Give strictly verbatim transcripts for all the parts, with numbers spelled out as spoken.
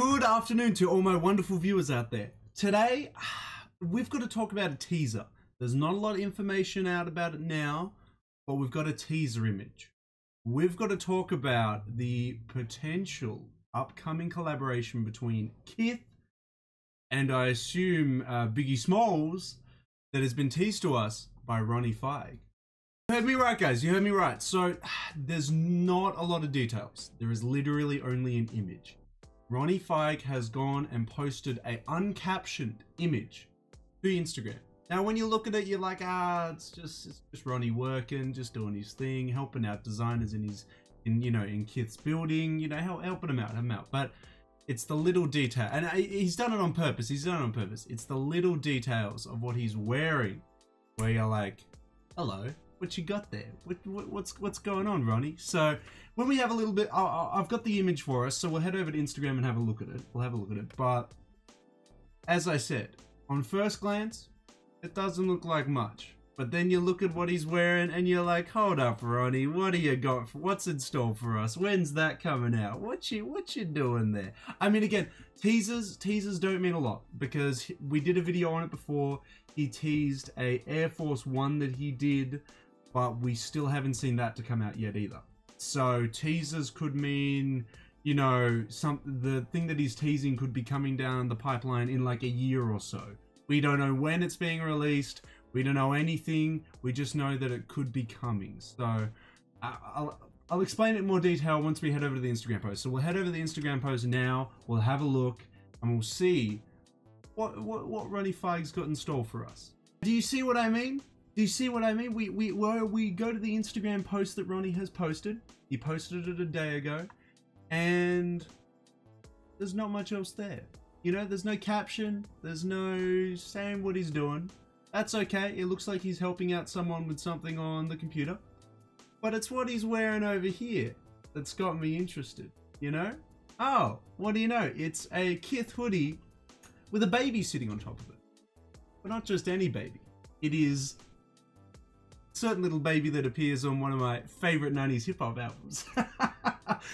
Good afternoon to all my wonderful viewers out there. Today, we've got to talk about a teaser. There's not a lot of information out about it now, but we've got a teaser image. We've got to talk about the potential upcoming collaboration between Kith and, I assume, uh, Biggie Smalls that has been teased to us by Ronnie Fieg. You heard me right, guys. You heard me right. So, there's not a lot of details. There is literally only an image. Ronnie Fieg has gone and posted a uncaptioned image to Instagram. Now, when you look at it, you're like, ah, it's just it's just Ronnie working, just doing his thing, helping out designers in his, in you know, in Kith's building, you know, helping him out, help him out. But it's the little detail, and he's done it on purpose. He's done it on purpose. It's the little details of what he's wearing, where you're like, hello. What you got there? What, what, what's what's going on, Ronnie? So when we have a little bit, I'll, I'll, I've got the image for us. So we'll head over to Instagram and have a look at it. We'll have a look at it. But as I said, on first glance, it doesn't look like much. But then you look at what he's wearing and you're like, hold up, Ronnie, what do you got? For, what's in store for us? When's that coming out? What you what you doing there? I mean, again, teasers teasers don't mean a lot because we did a video on it before. He teased a Air Force One that he did. But we still haven't seen that to come out yet either. So teasers could mean, you know, some the thing that he's teasing could be coming down the pipeline in like a year or so. We don't know when it's being released. We don't know anything. We just know that it could be coming. So I'll, I'll explain it in more detail once we head over to the Instagram post. So we'll head over to the Instagram post now. We'll have a look and we'll see what, what, what Ronnie Fieg's got in store for us. Do you see what I mean? Do you see what I mean? We, we, we go to the Instagram post that Ronnie has posted. He posted it a day ago. And there's not much else there. You know, there's no caption. There's no saying what he's doing. That's okay. It looks like he's helping out someone with something on the computer. But it's what he's wearing over here that's got me interested. You know? Oh, what do you know? It's a Kith hoodie with a baby sitting on top of it. But not just any baby. It is... certain little baby that appears on one of my favorite nineties hip-hop albums.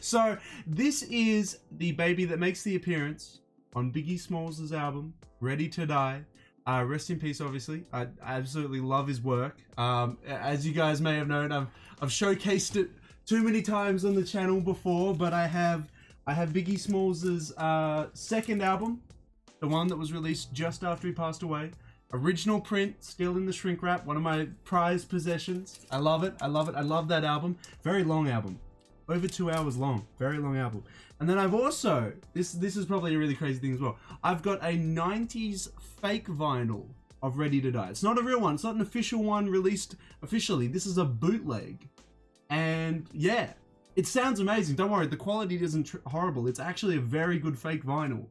So this is the baby that makes the appearance on Biggie Smalls' album Ready to Die. Uh, rest in peace, obviously. I, I absolutely love his work. Um, as you guys may have known, I've, I've showcased it too many times on the channel before, but I have I have Biggie Smalls' uh, second album, the one that was released just after he passed away. Original print, still in the shrink wrap, one of my prized possessions. I love it, I love it, I love that album. Very long album, over two hours long, very long album. And then I've also, this this is probably a really crazy thing as well, I've got a nineties fake vinyl of Ready to Die. It's not a real one, it's not an official one released officially, this is a bootleg. And yeah, it sounds amazing, don't worry, the quality isn't tr- horrible, it's actually a very good fake vinyl.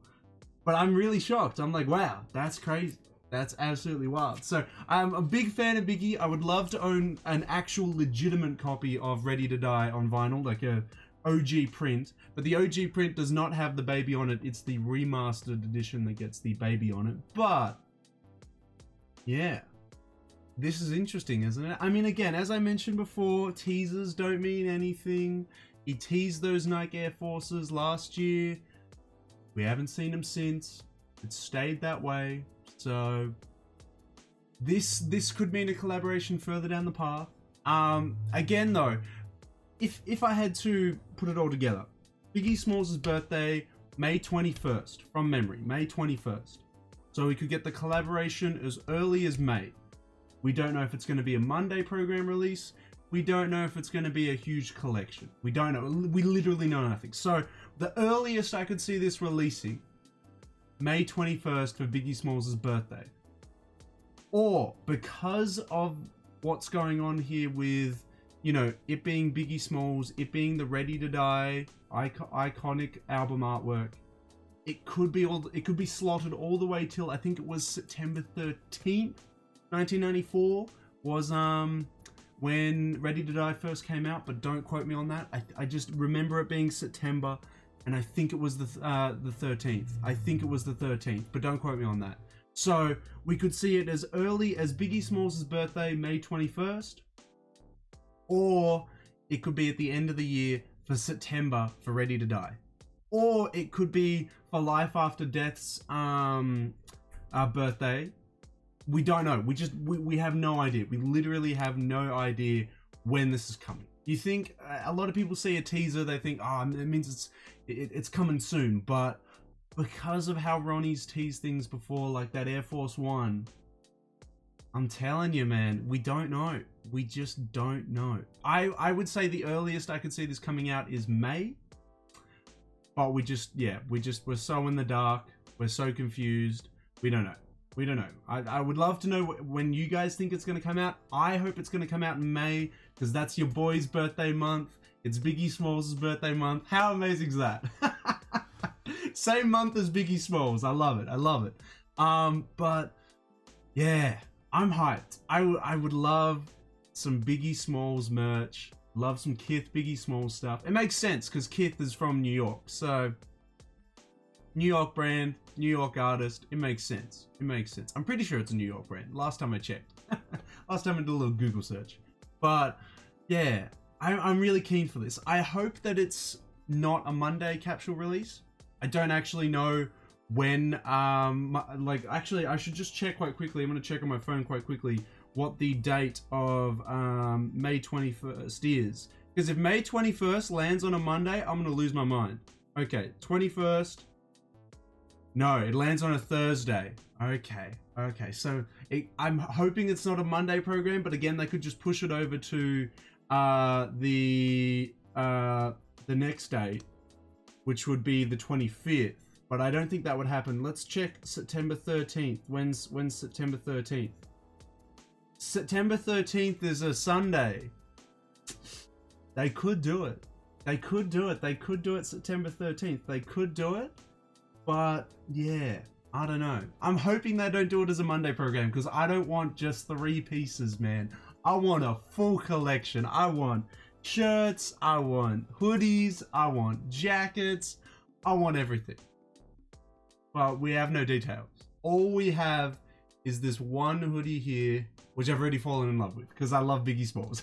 But I'm really shocked, I'm like, wow, that's crazy. That's absolutely wild. So I'm a big fan of Biggie. I would love to own an actual legitimate copy of Ready to Die on vinyl, like a O G print. But the O G print does not have the baby on it. It's the remastered edition that gets the baby on it. But yeah, this is interesting, isn't it? I mean, again, as I mentioned before, teasers don't mean anything. He teased those Nike Air Forces last year. We haven't seen them since. It stayed that way. So this this could mean a collaboration further down the path. Um, again, though, if if I had to put it all together, Biggie Smalls' birthday, May twenty-first, from memory, May twenty-first. So we could get the collaboration as early as May. We don't know if it's going to be a Monday program release. We don't know if it's going to be a huge collection. We don't know. We literally know nothing. So the earliest I could see this releasing, May twenty-first for Biggie Smalls' birthday. Or, because of what's going on here with, you know, it being Biggie Smalls, it being the Ready to Die iconic album artwork, it could be all, it could be slotted all the way till, I think it was September thirteenth, nineteen ninety-four, was um when Ready to Die first came out, but don't quote me on that. I, I just remember it being September. And I think it was the uh, the thirteenth. I think it was the thirteenth, but don't quote me on that. So we could see it as early as Biggie Smalls' birthday, May twenty-first, or it could be at the end of the year for September for Ready to Die. or it could be for Life After Death's um, uh, birthday. We don't know. We just, we, we have no idea. We literally have no idea when this is coming. You think, uh, a lot of people see a teaser, they think, oh, it means it's, it, it's coming soon. But because of how Ronnie's teased things before, like that Air Force One, I'm telling you, man, we don't know. We just don't know. I, I would say the earliest I could see this coming out is May. But we just, yeah, we just, we're so in the dark. We're so confused. We don't know. We don't know. I, I would love to know when you guys think it's going to come out. I hope it's going to come out in May, because that's your boy's birthday month. It's Biggie Smalls' birthday month. How amazing is that? Same month as Biggie Smalls. I love it. I love it. Um, but yeah, I'm hyped. I, I would love some Biggie Smalls merch. Love some Kith, Biggie Smalls stuff. It makes sense because Kith is from New York. So New York brand, New York artist, it makes sense. It makes sense. I'm pretty sure it's a New York brand. Last time I checked. Last time I did a little Google search. But yeah, I, I'm really keen for this. I hope that it's not a Monday capsule release. I don't actually know when, um, like, actually I should just check quite quickly. I'm going to check on my phone quite quickly what the date of um, May twenty-first is. Because if May twenty-first lands on a Monday, I'm going to lose my mind. Okay, twenty-first. No, it lands on a Thursday. Okay, okay. So it, I'm hoping it's not a Monday program, but again, they could just push it over to uh, the uh, the next day, which would be the twenty-fifth. But I don't think that would happen. Let's check September thirteenth. When's when's September thirteenth? September thirteenth is a Sunday. They could do it. They could do it. They could do it September thirteenth. They could do it. But yeah, I don't know. I'm hoping they don't do it as a Monday program, because I don't want just three pieces, man. I want a full collection. I want shirts. I want hoodies. I want jackets. I want everything. But we have no details. All we have is this one hoodie here, which I've already fallen in love with because I love Biggie Smalls.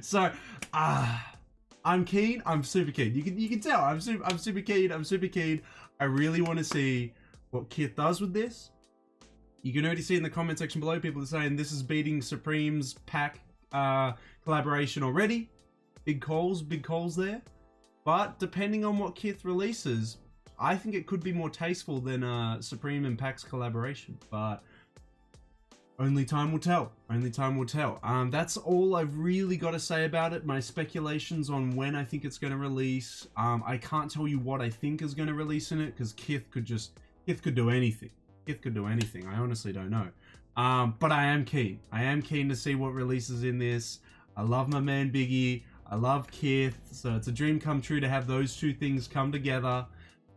So, ah. Uh, I'm keen. I'm super keen. You can you can tell. I'm super. I'm super keen. I'm super keen. I really want to see what Kith does with this. You can already see in the comment section below, people are saying this is beating Supreme's pack uh, collaboration already. Big calls, big calls there. But depending on what Kith releases, I think it could be more tasteful than uh, Supreme and Pack's collaboration. But only time will tell. Only time will tell. Um, that's all I've really got to say about it. My speculations on when I think it's going to release. Um, I can't tell you what I think is going to release in it, because Kith could just... Kith could do anything. Kith could do anything. I honestly don't know. Um, but I am keen. I am keen to see what releases in this. I love my man Biggie. I love Kith. So it's a dream come true to have those two things come together.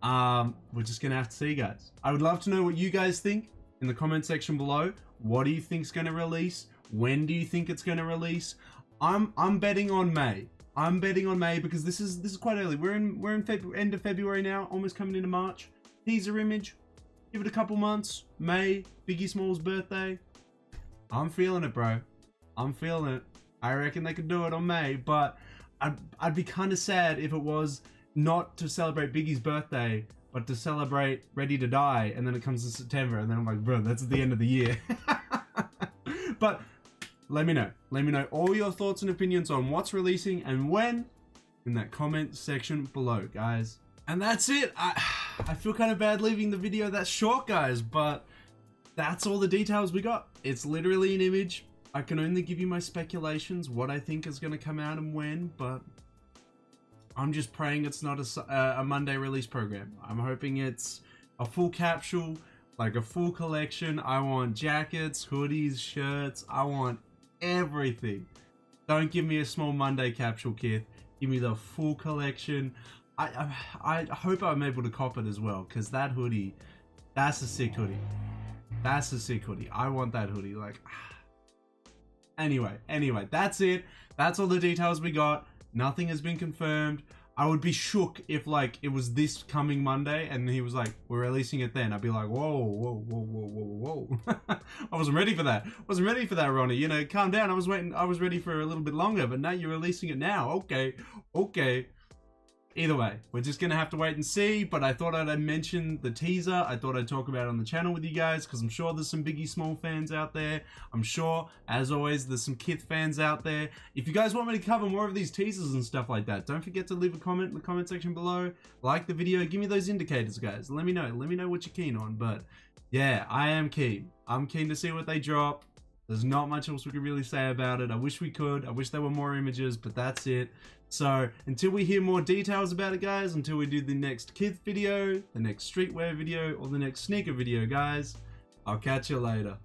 Um, we're just going to have to see, guys. I would love to know what you guys think in the comment section below. What do you think's going to release? When do you think it's going to release? I'm I'm betting on May. I'm betting on May, because this is this is quite early. We're in we're in Feb end of February now, almost coming into March. Teaser image, give it a couple months. May, Biggie Smalls' birthday. I'm feeling it, bro. I'm feeling it. I reckon they could do it on May, but I'd I'd be kind of sad if it was not to celebrate Biggie's birthday, but to celebrate Ready to Die, and then it comes to September, and then I'm like, bro, that's at the end of the year. But let me know. Let me know all your thoughts and opinions on what's releasing and when in that comment section below, guys. And that's it. I, I feel kind of bad leaving the video that short, guys, but that's all the details we got. It's literally an image. I can only give you my speculations, what I think is going to come out and when, but... I'm just praying it's not a, a Monday release program. I'm hoping it's a full capsule, like a full collection. I want jackets, hoodies, shirts. I want everything. Don't give me a small Monday capsule, Kith. Give me the full collection. I, I, I hope I'm able to cop it as well, because that hoodie, that's a sick hoodie. That's a sick hoodie. I want that hoodie. Like, anyway, anyway, that's it. That's all the details we got. Nothing has been confirmed. I would be shook if, like, it was this coming Monday and he was like, we're releasing it then. I'd be like, whoa, whoa, whoa, whoa, whoa, whoa. I wasn't ready for that. Wasn't ready for that, Ronnie. You know, calm down. I was waiting. I was ready for a little bit longer, but now you're releasing it now. Okay. Okay. Either way, we're just gonna have to wait and see, but I thought I'd mention the teaser. I thought I'd talk about it on the channel with you guys, because I'm sure there's some Biggie Smalls fans out there. I'm sure, as always, there's some Kith fans out there. If you guys want me to cover more of these teasers and stuff like that, don't forget to leave a comment in the comment section below. Like the video, give me those indicators, guys. Let me know, let me know what you're keen on, but yeah, I am keen. I'm keen to see what they drop. There's not much else we can really say about it. I wish we could. I wish there were more images, but that's it. So until we hear more details about it, guys, until we do the next kids video, the next streetwear video, or the next sneaker video, guys, I'll catch you later.